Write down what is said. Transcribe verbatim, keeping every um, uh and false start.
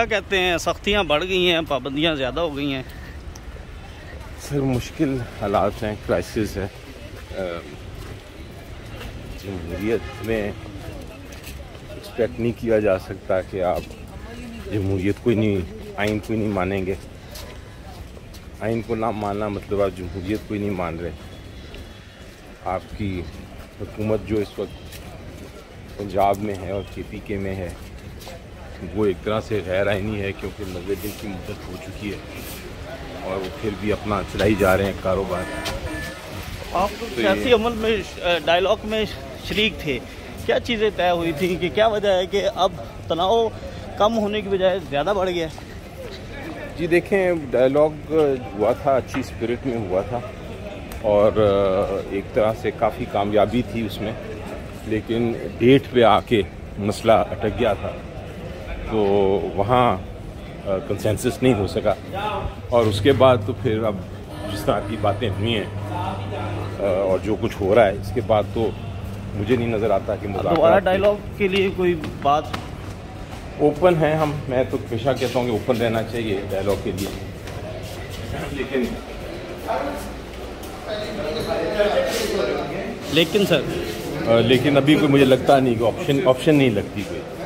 क्या कहते हैं, सख्तियाँ बढ़ गई हैं, पाबंदियाँ ज़्यादा हो गई हैं। सर मुश्किल हालात हैं, क्राइसिस है जमहूरियत में। एक्सपेक्ट नहीं किया जा सकता कि आप जमहूरियत को नहीं, आइन को नहीं मानेंगे। आइन को ना मानना मतलब आप जमहूरियत को ही नहीं मान रहे। आपकी हुकूमत जो इस वक्त पंजाब में है और के पी के में है वो एक तरह से गैर आइनी है, क्योंकि मजदूरी की मुद्दत हो चुकी है और वो फिर भी अपना चलाई जा रहे हैं कारोबार। आप सियासी अमल में, डायलॉग में शरीक थे, क्या चीज़ें तय हुई थी कि क्या वजह है कि अब तनाव कम होने की बजाय ज़्यादा बढ़ गया? जी देखें, डायलॉग हुआ था, अच्छी स्पिरिट में हुआ था और एक तरह से काफ़ी कामयाबी थी उसमें, लेकिन डेट पे आके मसला अटक गया था तो वहाँ कंसेंसस नहीं हो सका। और उसके बाद तो फिर अब जिस तरह की बातें हुई हैं और जो कुछ हो रहा है, इसके बाद तो मुझे नहीं नज़र आता कि दोबारा डायलॉग के लिए कोई बात। ओपन है हम, मैं तो हमेशा कहता हूँ कि ओपन रहना चाहिए डायलॉग के लिए, लेकिन लेकिन सर लेकिन अभी कोई मुझे लगता नहीं, कोई ऑप्शन ऑप्शन नहीं लगती कोई।